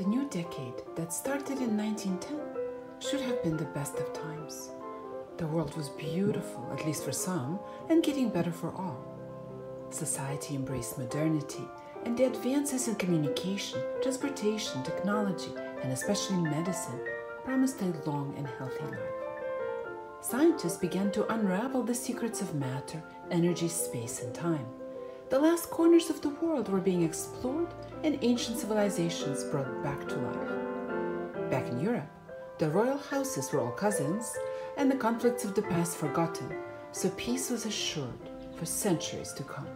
The new decade that started in 1910 should have been the best of times. The world was beautiful, at least for some, and getting better for all. Society embraced modernity and the advances in communication, transportation, technology, and especially medicine promised a long and healthy life. Scientists began to unravel the secrets of matter, energy, space, and time. The last corners of the world were being explored and ancient civilizations brought back to life. Back in Europe, the royal houses were all cousins and the conflicts of the past forgotten, so peace was assured for centuries to come.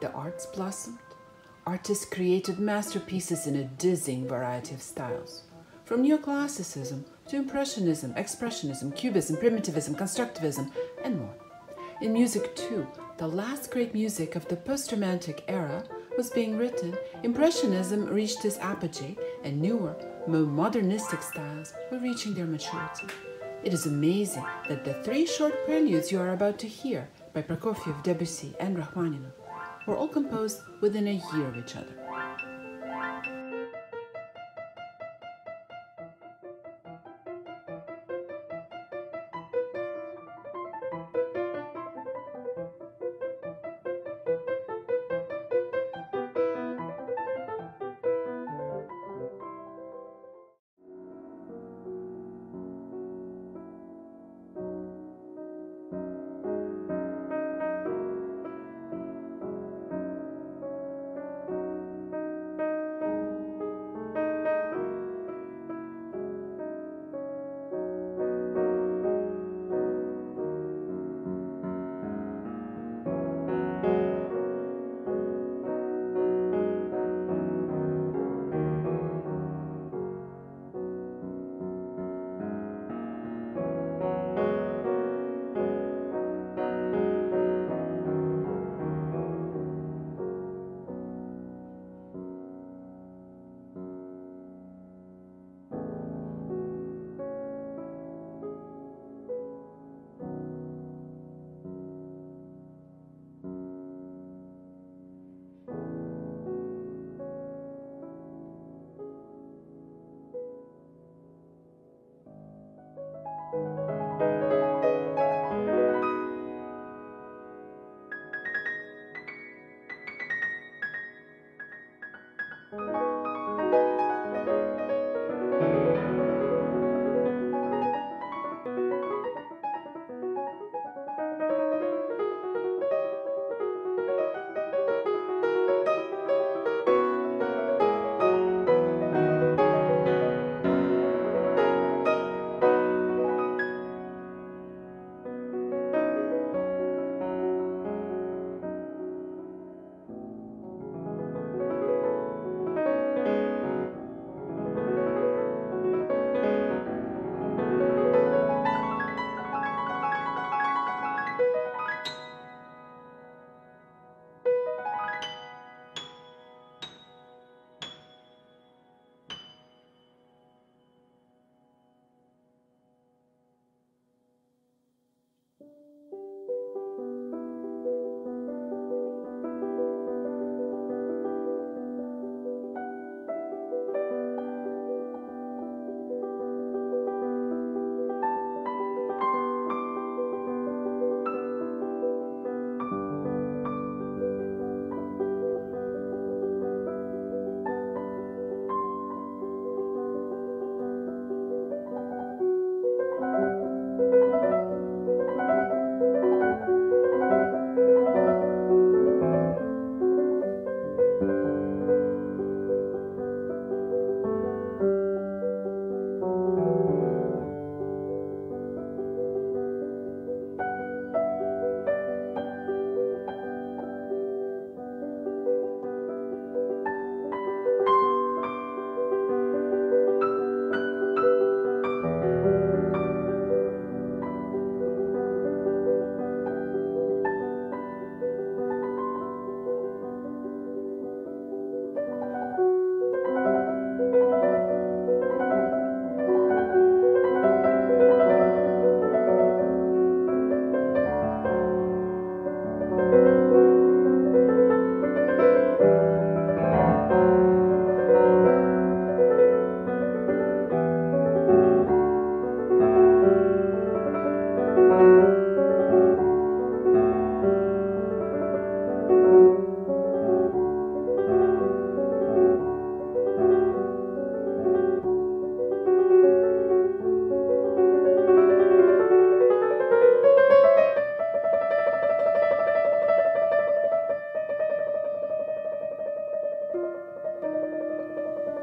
The arts blossomed. Artists created masterpieces in a dizzying variety of styles, from neoclassicism to Impressionism, Expressionism, Cubism, Primitivism, Constructivism, and more. In music, too, the last great music of the post-Romantic era was being written. Impressionism reached its apogee, and newer, more modernistic styles were reaching their maturity. It is amazing that the three short preludes you are about to hear by Prokofiev, Debussy, and Rachmaninoff were all composed within a year of each other.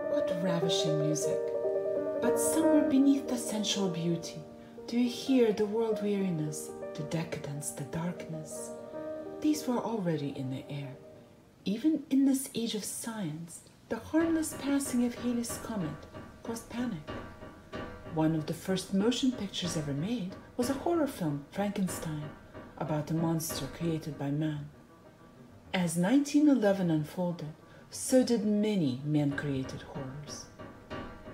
What ravishing music! But somewhere beneath the sensual beauty, do you hear the world weariness, the decadence, the darkness? These were already in the air. Even in this age of science, the harmless passing of Halley's comet caused panic. One of the first motion pictures ever made was a horror film, Frankenstein, about a monster created by man. As 1911 unfolded, so did many man-created horrors.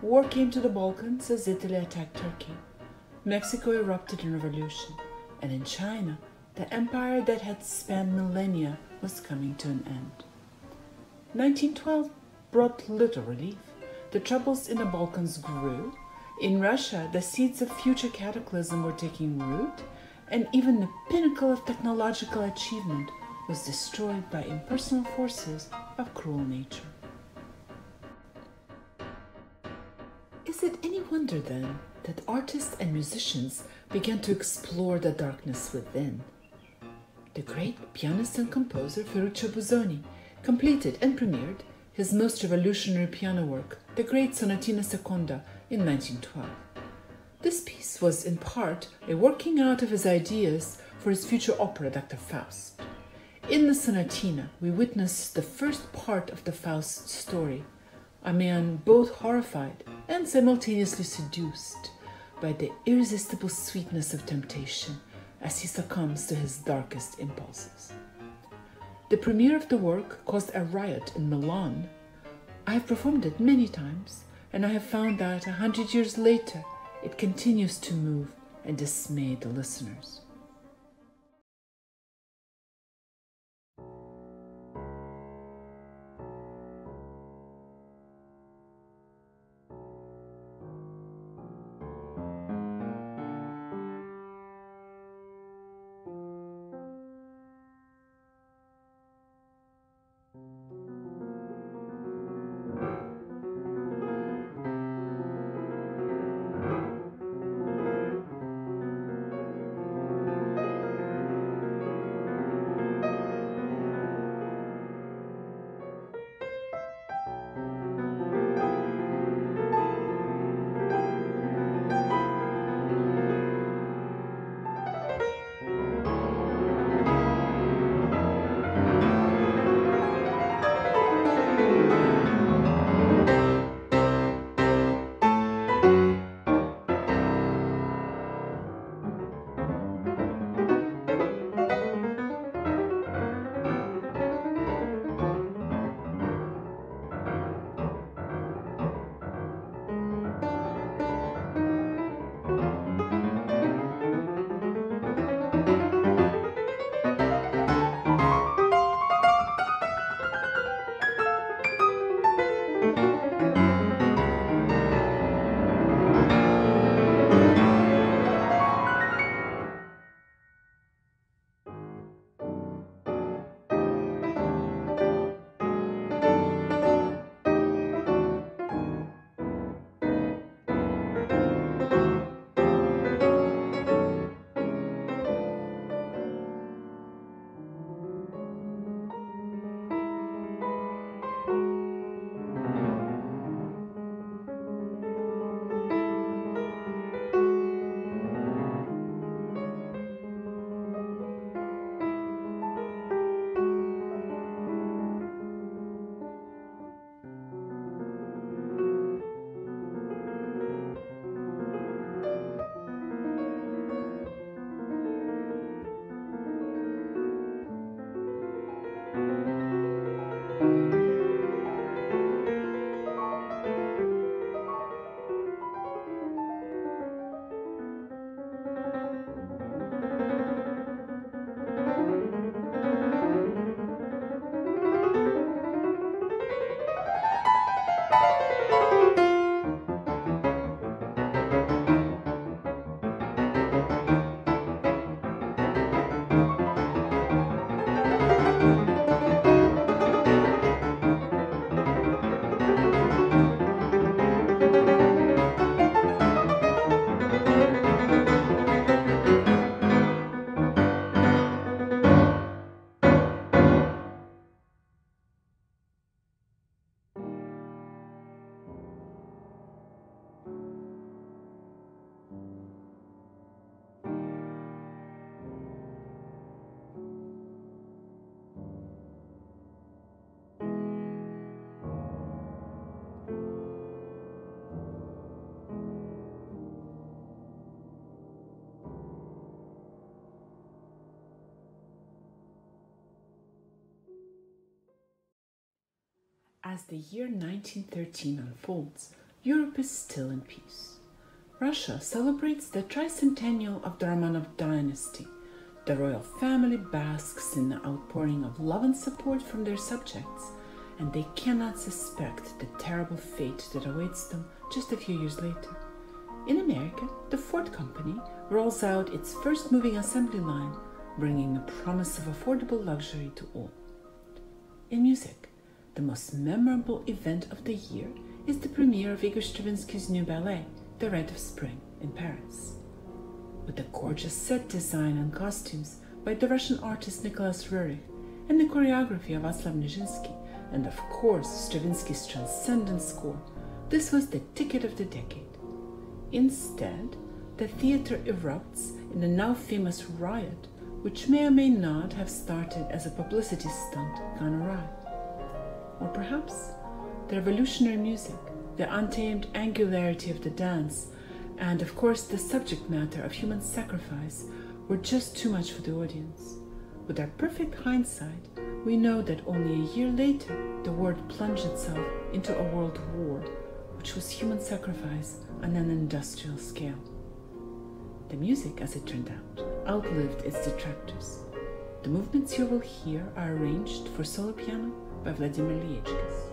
War came to the Balkans as Italy attacked Turkey. Mexico erupted in revolution, and in China, the empire that had spanned millennia was coming to an end. 1912 brought little relief. The troubles in the Balkans grew. In Russia, the seeds of future cataclysm were taking root, and even the pinnacle of technological achievement was destroyed by impersonal forces of cruel nature. Is it any wonder, then, that artists and musicians began to explore the darkness within? The great pianist and composer Ferruccio Busoni completed and premiered his most revolutionary piano work, the great Sonatina Seconda, in 1912. This piece was, in part, a working out of his ideas for his future opera, Dr. Faust. In the Sonatina, we witness the first part of the Faust story, a man both horrified and simultaneously seduced by the irresistible sweetness of temptation as he succumbs to his darkest impulses. The premiere of the work caused a riot in Milan. I have performed it many times, and I have found that 100 years later, it continues to move and dismay the listeners. As the year 1913 unfolds, Europe is still in peace. Russia celebrates the tricentennial of the Romanov dynasty. The royal family basks in the outpouring of love and support from their subjects, and they cannot suspect the terrible fate that awaits them just a few years later. In America, the Ford Company rolls out its first moving assembly line, bringing the promise of affordable luxury to all. In music, the most memorable event of the year is the premiere of Igor Stravinsky's new ballet, The Rite of Spring, in Paris. With a gorgeous set design and costumes by the Russian artist Nicholas Roerich and the choreography of Vaslav Nijinsky, and of course Stravinsky's transcendent score, this was the ticket of the decade. Instead, the theater erupts in the now famous riot, which may or may not have started as a publicity stunt gone awry. Or perhaps the revolutionary music, the untamed angularity of the dance, and of course the subject matter of human sacrifice were just too much for the audience. With our perfect hindsight, we know that only a year later the world plunged itself into a world war, which was human sacrifice on an industrial scale. The music, as it turned out, outlived its detractors. The movements you will hear are arranged for solo piano by Vladimir Leyečkis.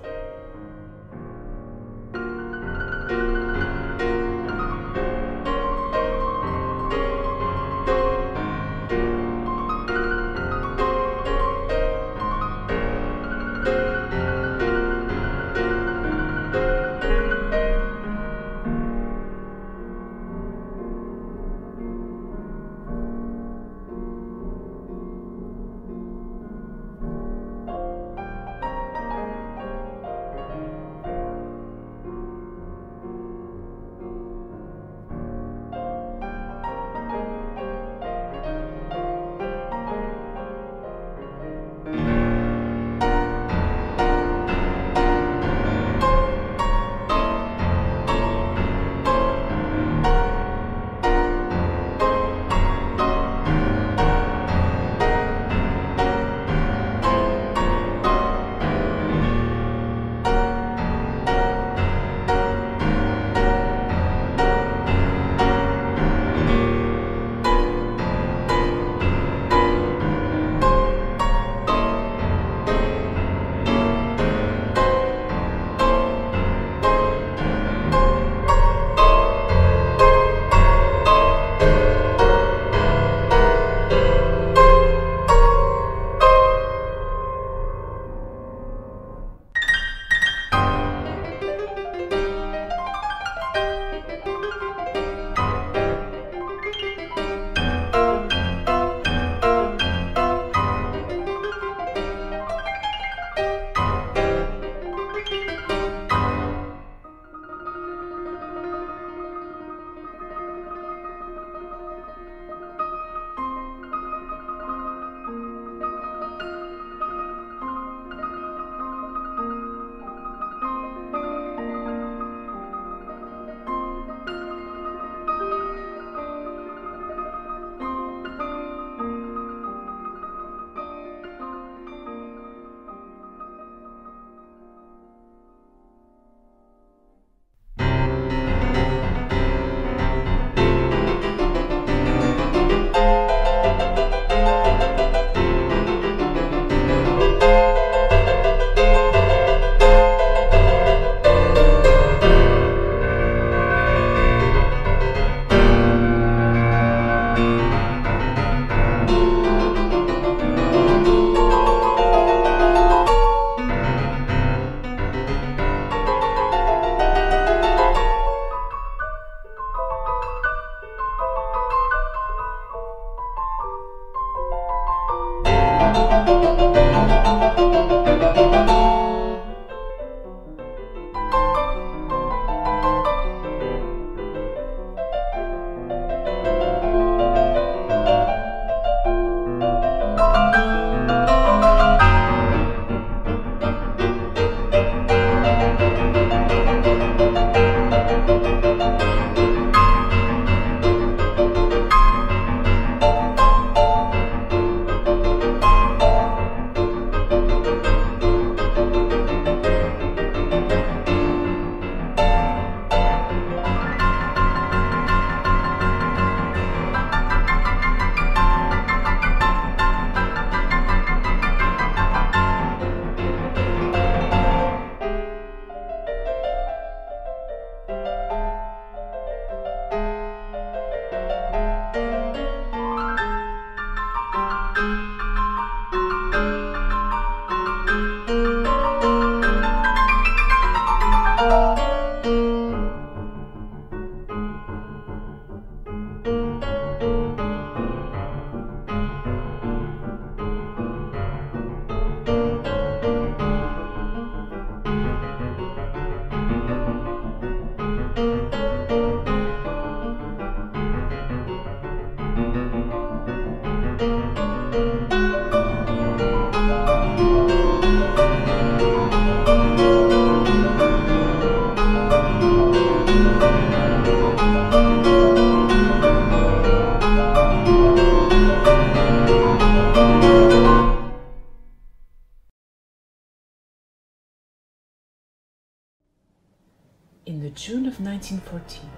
In the June of 1914,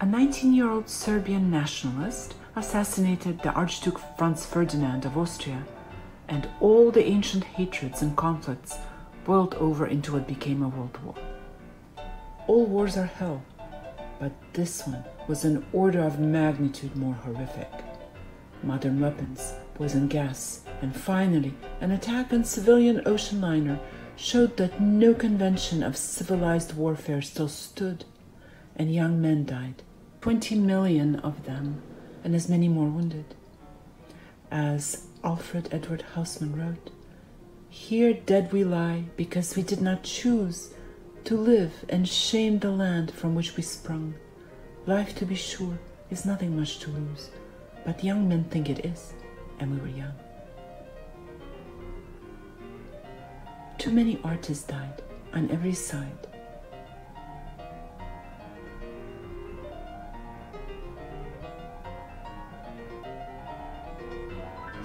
a 19-year-old Serbian nationalist assassinated the Archduke Franz Ferdinand of Austria, and all the ancient hatreds and conflicts boiled over into what became a world war. All wars are hell, but this one was an order of magnitude more horrific. Modern weapons, poison gas, and finally an attack on civilian ocean liner showed that no convention of civilized warfare still stood, and young men died, 20 million of them, and as many more wounded. As Alfred Edward Housman wrote, "Here dead we lie because we did not choose to live and shame the land from which we sprung. Life, to be sure, is nothing much to lose, but young men think it is, and we were young." Too many artists died on every side.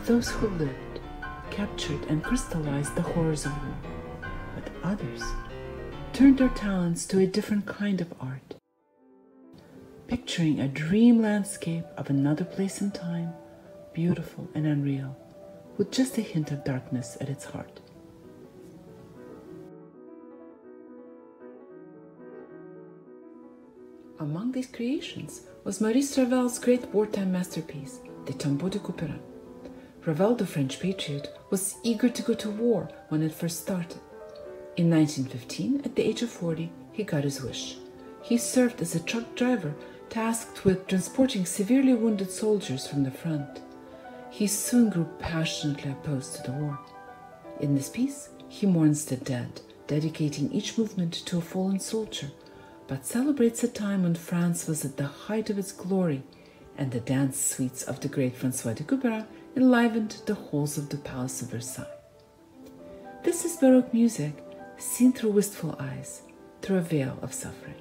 Those who lived captured and crystallized the horrors of war, but others turned their talents to a different kind of art, picturing a dream landscape of another place and time, beautiful and unreal, with just a hint of darkness at its heart. Among these creations was Maurice Ravel's great wartime masterpiece, The Tombeau de Couperin. Ravel, the French patriot, was eager to go to war when it first started. In 1915, at the age of 40, he got his wish. He served as a truck driver tasked with transporting severely wounded soldiers from the front. He soon grew passionately opposed to the war. In this piece, he mourns the dead, dedicating each movement to a fallen soldier, but celebrates a time when France was at the height of its glory, and the dance suites of the great Francois de Couperin enlivened the halls of the Palace of Versailles. This is Baroque music seen through wistful eyes, through a veil of suffering.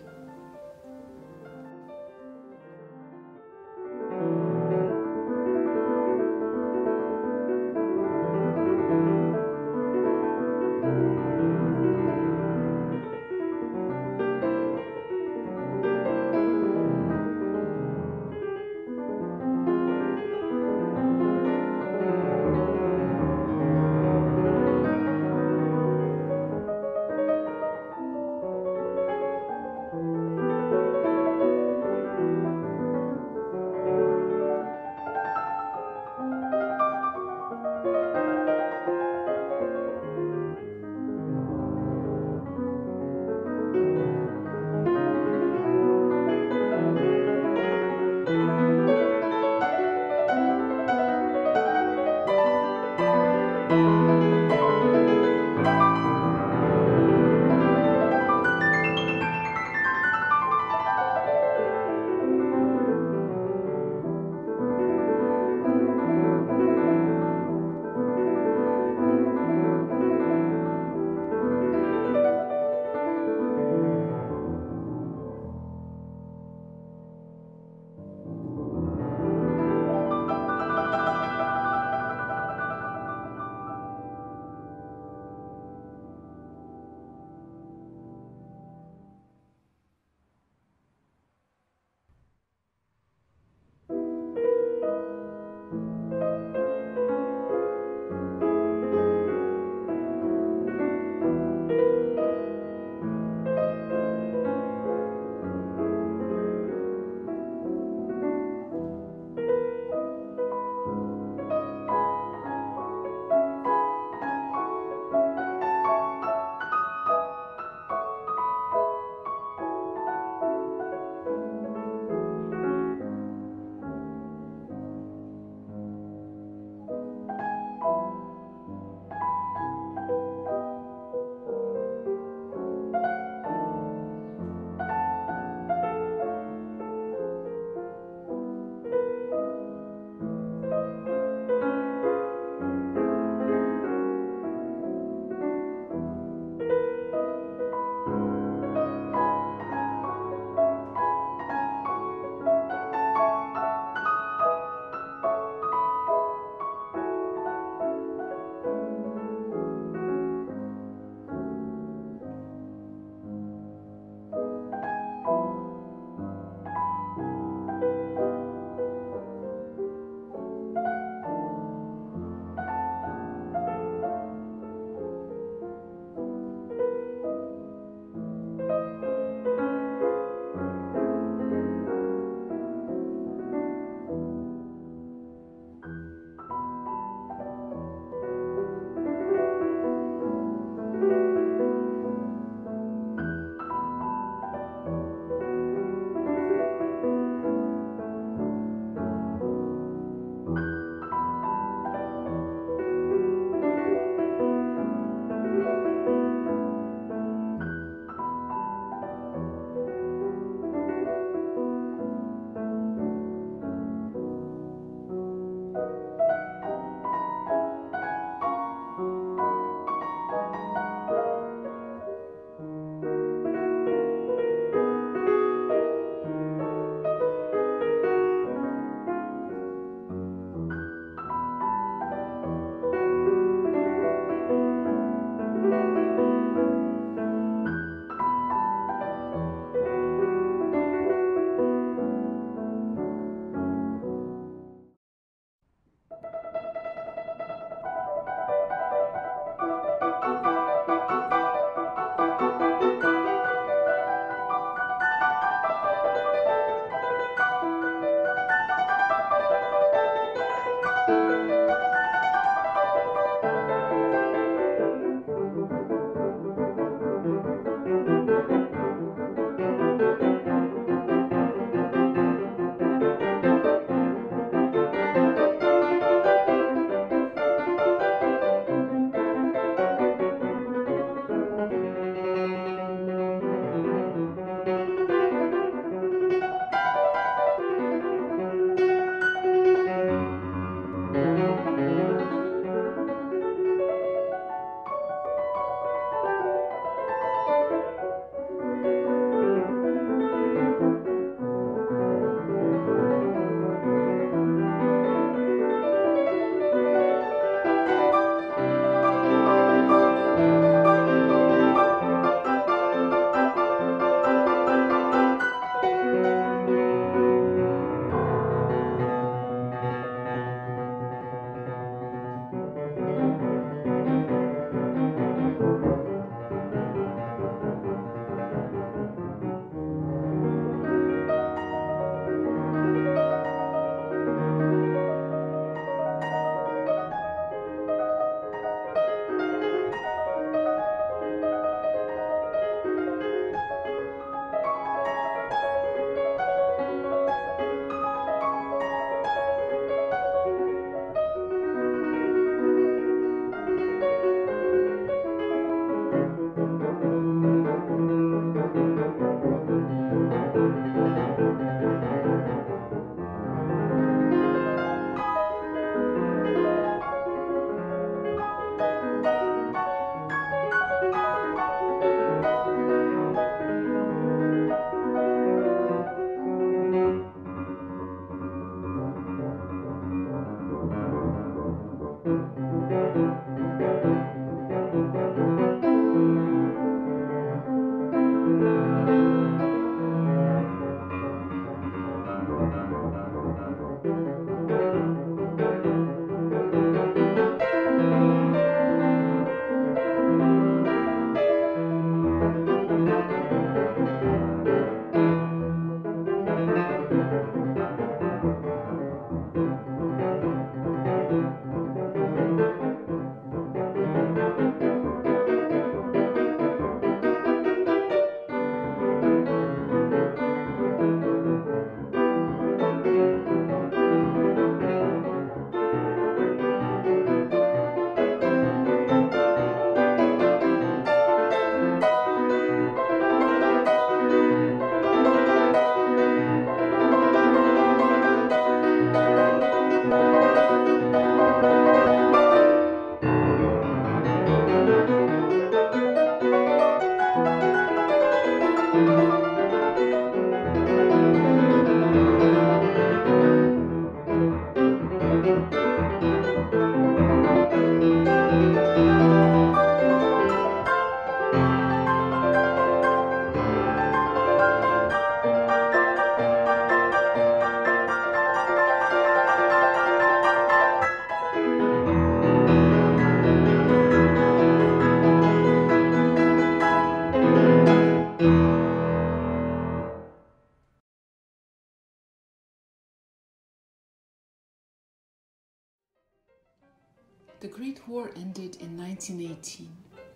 The Great War ended in 1918,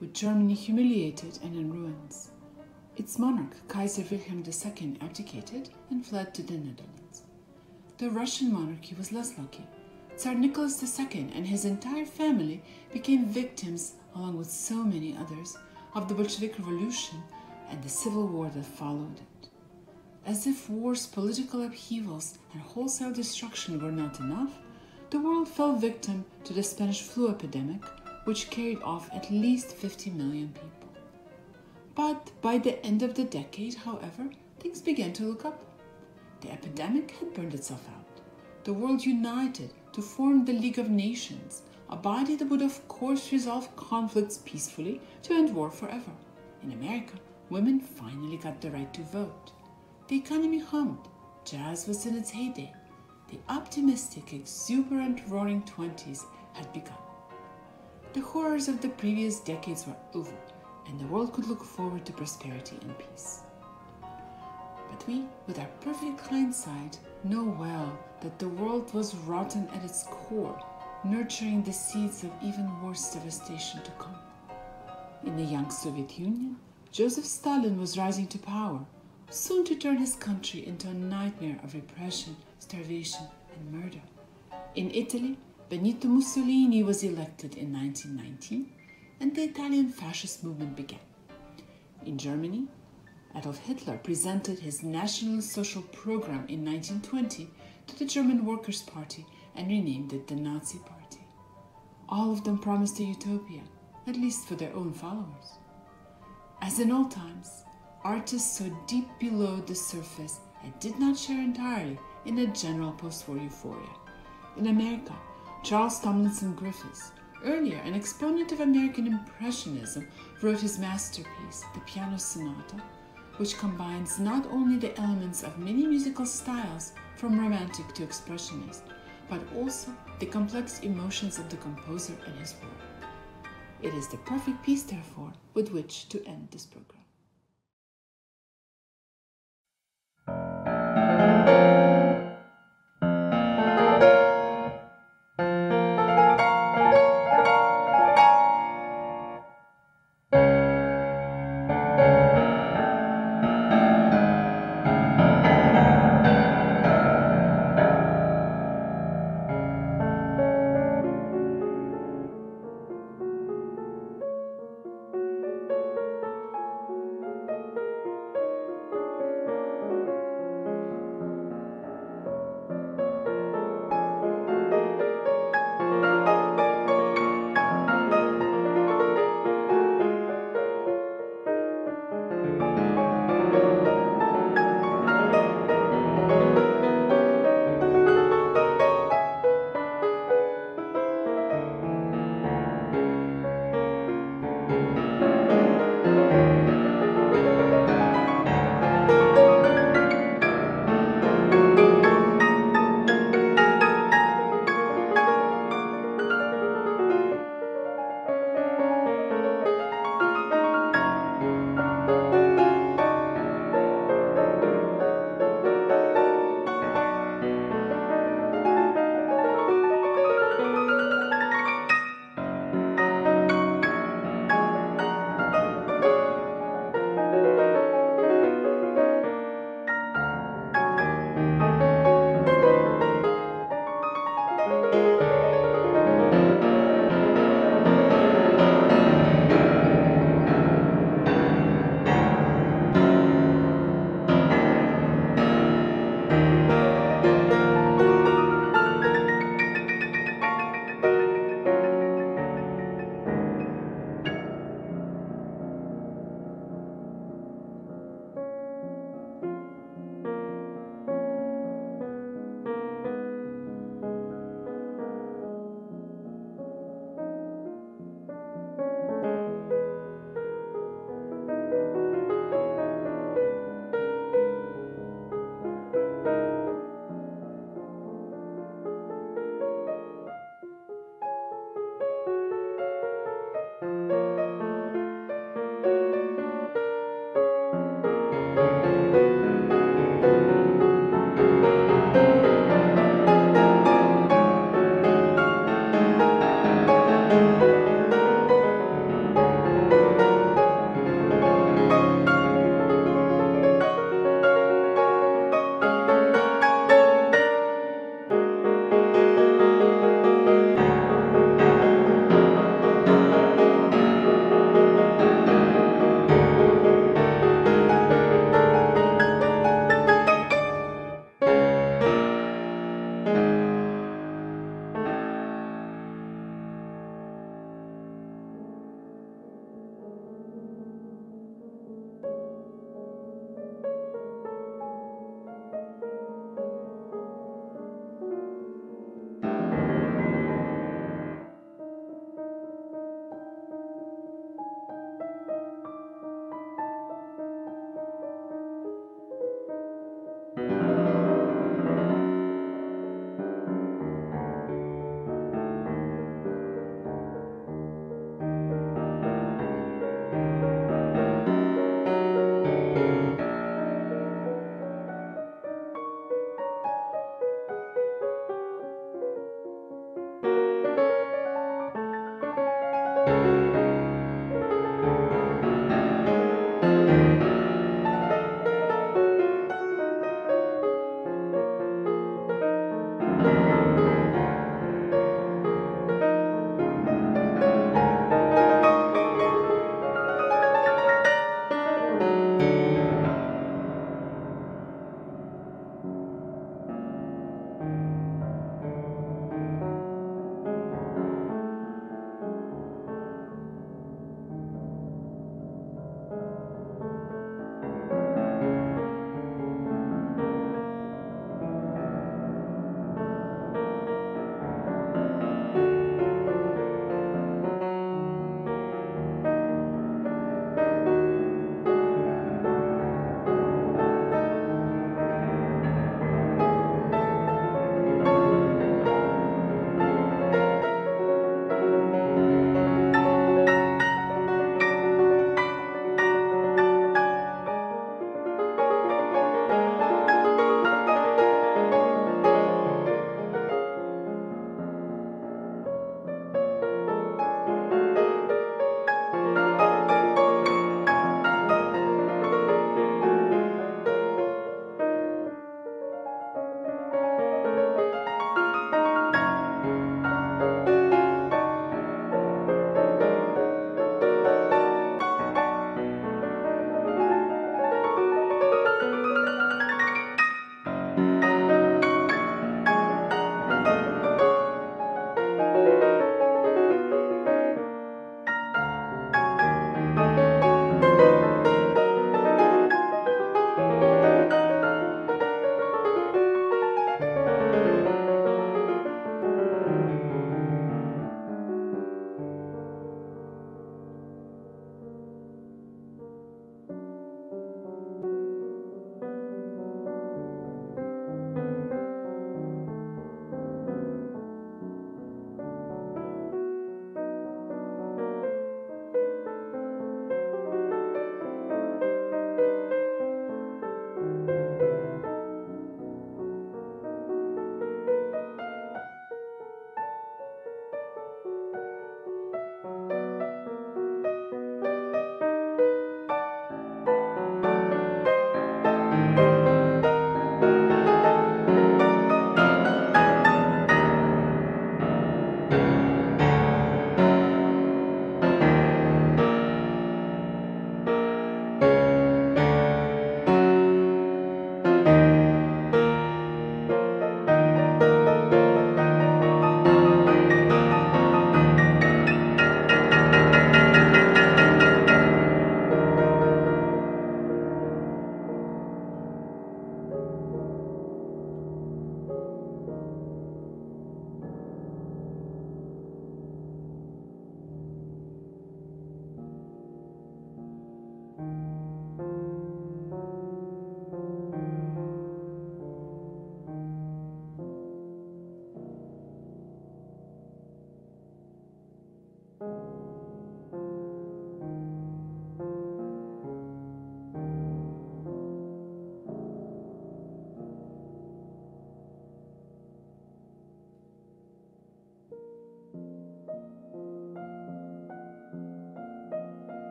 with Germany humiliated and in ruins. Its monarch, Kaiser Wilhelm II, abdicated and fled to the Netherlands. The Russian monarchy was less lucky. Tsar Nicholas II and his entire family became victims, along with so many others, of the Bolshevik Revolution and the civil war that followed it. As if wars, political upheavals, and wholesale destruction were not enough, the world fell victim to the Spanish flu epidemic, which carried off at least 50 million people. But by the end of the decade, however, things began to look up. The epidemic had burned itself out. The world united to form the League of Nations, a body that would of course resolve conflicts peacefully to end war forever. In America, women finally got the right to vote. The economy hummed, jazz was in its heyday. The optimistic, exuberant roaring 20s had begun. The horrors of the previous decades were over, and the world could look forward to prosperity and peace. But we, with our perfect hindsight, know well that the world was rotten at its core, nurturing the seeds of even worse devastation to come. In the young Soviet Union, Joseph Stalin was rising to power, soon to turn his country into a nightmare of repression, starvation, and murder. In Italy, Benito Mussolini was elected in 1919, and the Italian fascist movement began. In Germany, Adolf Hitler presented his National Social Program in 1920 to the German Workers' Party and renamed it the Nazi Party. All of them promised a utopia, at least for their own followers. As in all times, artists saw deep below the surface and did not share entirely in a general post-war euphoria. In America, Charles Tomlinson Griffes, earlier an exponent of American Impressionism, wrote his masterpiece, the Piano Sonata, which combines not only the elements of many musical styles, from Romantic to Expressionist, but also the complex emotions of the composer and his work. It is the perfect piece, therefore, with which to end this program.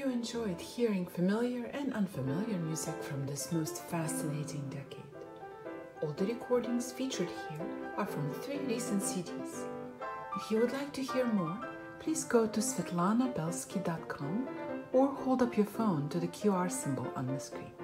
you enjoyed hearing familiar and unfamiliar music from this most fascinating decade. All the recordings featured here are from 3 recent CDs. If you would like to hear more, please go to SvetlanABelsky.com or hold up your phone to the QR symbol on the screen.